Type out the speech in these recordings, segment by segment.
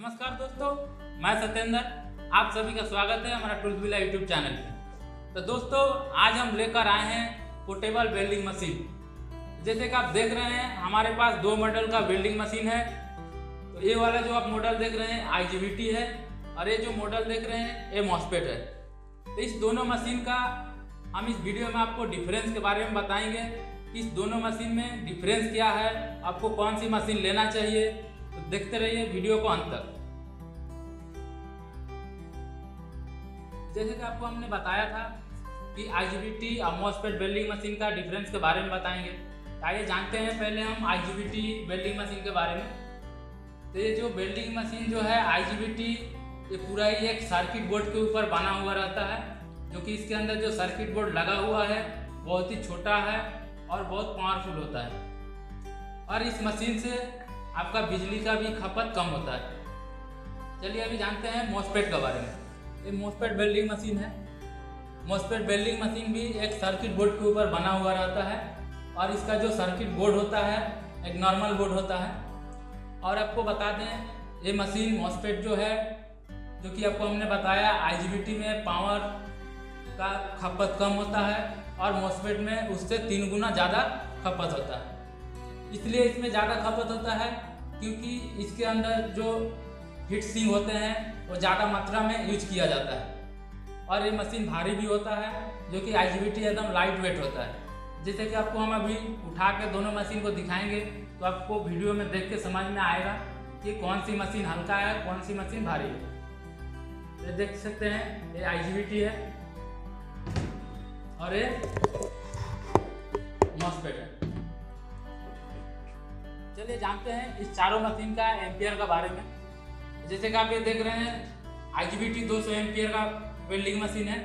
नमस्कार दोस्तों, मैं सत्येंद्र, आप सभी का स्वागत है हमारा टूल्सविला यूट्यूब चैनल पे। तो दोस्तों, आज हम लेकर आए हैं पोर्टेबल वेल्डिंग मशीन। जैसे कि आप देख रहे हैं, हमारे पास दो मॉडल का वेल्डिंग मशीन है। तो ये वाला जो आप मॉडल देख रहे हैं IGBT है, और ये जो मॉडल देख रहे हैं ये MOSFET है। तो इस दोनों मशीन का हम इस वीडियो में आपको डिफरेंस के बारे में बताएंगे। इस दोनों मशीन में डिफरेंस क्या है, आपको कौन सी मशीन लेना चाहिए, तो देखते रहिए वीडियो को अंत तक। जैसे कि आपको हमने बताया था कि IGBT और MOSFET वेल्डिंग मशीन का डिफरेंस के बारे में बताएंगे। आइए जानते हैं पहले हम IGBT वेल्डिंग मशीन के बारे में। तो ये जो वेल्डिंग मशीन जो है IGBT, ये पूरा ही एक सर्किट बोर्ड के ऊपर बना हुआ रहता है, जो कि इसके अंदर जो सर्किट बोर्ड लगा हुआ है बहुत ही छोटा है और बहुत पावरफुल होता है, और इस मशीन से आपका बिजली का भी खपत कम होता है। चलिए अभी जानते हैं MOSFET के बारे में। ये MOSFET वेल्डिंग मशीन है। MOSFET वेल्डिंग मशीन भी एक सर्किट बोर्ड के ऊपर बना हुआ रहता है, और इसका जो सर्किट बोर्ड होता है एक नॉर्मल बोर्ड होता है। और आपको बता दें, ये मशीन MOSFET जो है, जो कि आपको हमने बताया IGBT में पावर का खपत कम होता है और MOSFET में उससे 3 गुना ज़्यादा खपत होता है। इसलिए इसमें ज़्यादा खपत होता है क्योंकि इसके अंदर जो हीट सिंक होते हैं वो ज़्यादा मात्रा में यूज किया जाता है, और ये मशीन भारी भी होता है, जो कि IGBT एकदम लाइट वेट होता है। जैसे कि आपको हम अभी उठा के दोनों मशीन को दिखाएंगे, तो आपको वीडियो में देख के समझ में आएगा कि कौन सी मशीन हल्का है, कौन सी मशीन भारी है। ये देख सकते हैं, ये IGBT है और ये MOSFET है। चलिए जानते हैं इस चारों मशीन का एम्पियर का बारे में। जैसे कि आप ये देख रहे हैं IGBT 200 एम्पियर का वेल्डिंग मशीन है।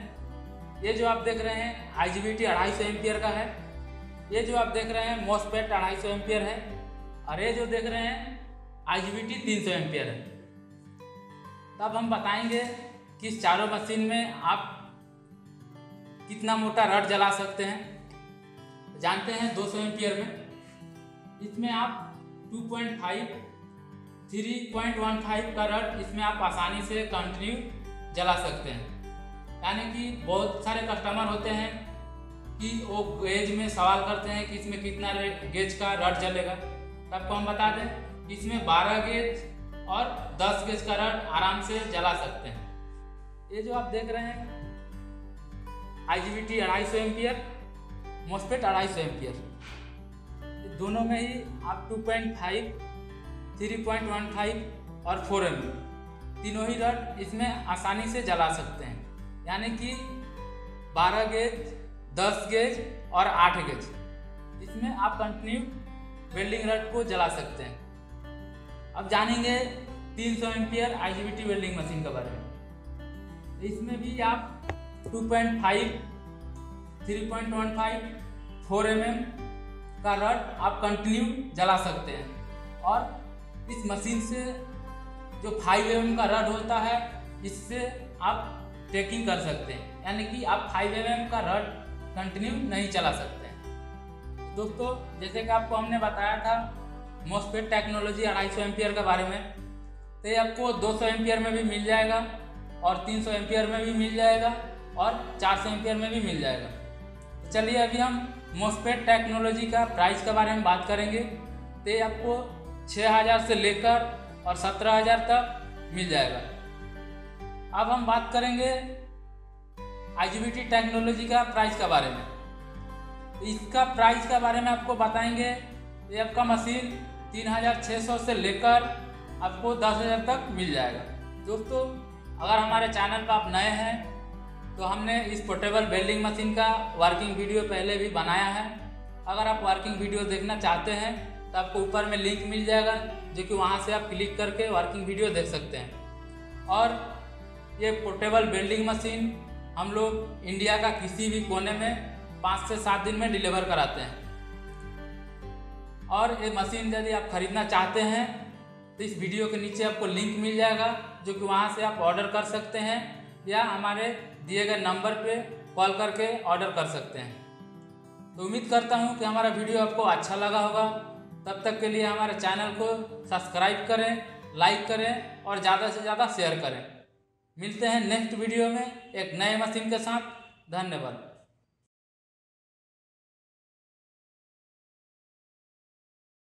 ये जो आप देख रहे हैं IGBT 250 एम्पियर का है। ये जो आप देख रहे हैं MOSFET 250 एम्पियर है, और ये जो देख रहे हैं IGBT 300 एम्पियर है। तब हम बताएंगे कि इस चारों मशीन में आप कितना मोटा रड जला सकते हैं। जानते हैं 200 एम्पियर में, इसमें आप 2.5 3.15 का रड इसमें आप आसानी से कंटिन्यू जला सकते हैं। यानी कि बहुत सारे कस्टमर होते हैं कि वो गेज में सवाल करते हैं कि इसमें कितना गेज का रड जलेगा। तब को हम बता दें कि इसमें 12 गेज और 10 गेज का रड आराम से जला सकते हैं। ये जो आप देख रहे हैं IGBT 250 एम्पियर, MOSFET 250 एम्पियर, दोनों में ही आप 2.5, 3.15 और 4 एम्पियर तीनों ही रड इसमें आसानी से जला सकते हैं। यानी कि 12 गेज, 10 गेज और 8 गेज इसमें आप कंटिन्यू वेल्डिंग रड को जला सकते हैं। अब जानेंगे 300 एम्पियर IGBT वेल्डिंग मशीन के बारे में। इसमें भी आप 2.5, 3.15, 4 mm का रड आप कंटिन्यू जला सकते हैं। और इस मशीन से जो 5 mm का रड होता है, इससे आप ट्रेकिंग कर सकते हैं। यानी कि आप 5 mm का रड कंटिन्यू नहीं चला सकते हैं। दोस्तों, जैसे कि आपको हमने बताया था MOSFET टेक्नोलॉजी 250 एम्पियर के बारे में, तो ये आपको 200 एम्पियर में भी मिल जाएगा, और 300 एम्पियर में भी मिल जाएगा, और 400 एम्पियर में भी मिल जाएगा। चलिए अभी हम MOSFET टेक्नोलॉजी का प्राइस के बारे में बात करेंगे। तो ये आपको 6000 से लेकर और 17000 तक मिल जाएगा। अब हम बात करेंगे IGBT टेक्नोलॉजी का प्राइस के बारे में। इसका प्राइस के बारे में आपको बताएंगे, ये आपका मशीन 3600 से लेकर आपको 10000 तक मिल जाएगा। दोस्तों, अगर हमारे चैनल पर आप नए हैं तो हमने इस पोर्टेबल वेल्डिंग मशीन का वर्किंग वीडियो पहले भी बनाया है। अगर आप वर्किंग वीडियो देखना चाहते हैं तो आपको ऊपर में लिंक मिल जाएगा, जो कि वहां से आप क्लिक करके वर्किंग वीडियो देख सकते हैं। और ये पोर्टेबल वेल्डिंग मशीन हम लोग इंडिया का किसी भी कोने में 5 से 7 दिन में डिलीवर कराते हैं। और ये मशीन यदि आप ख़रीदना चाहते हैं तो इस वीडियो के नीचे आपको लिंक मिल जाएगा, जो कि वहाँ से आप ऑर्डर कर सकते हैं या हमारे दिए गए नंबर पे कॉल करके ऑर्डर कर सकते हैं। तो उम्मीद करता हूँ कि हमारा वीडियो आपको अच्छा लगा होगा। तब तक के लिए हमारे चैनल को सब्सक्राइब करें लाइक करें और ज़्यादा से ज़्यादा शेयर करें। मिलते हैं नेक्स्ट वीडियो में एक नए मशीन के साथ। धन्यवाद।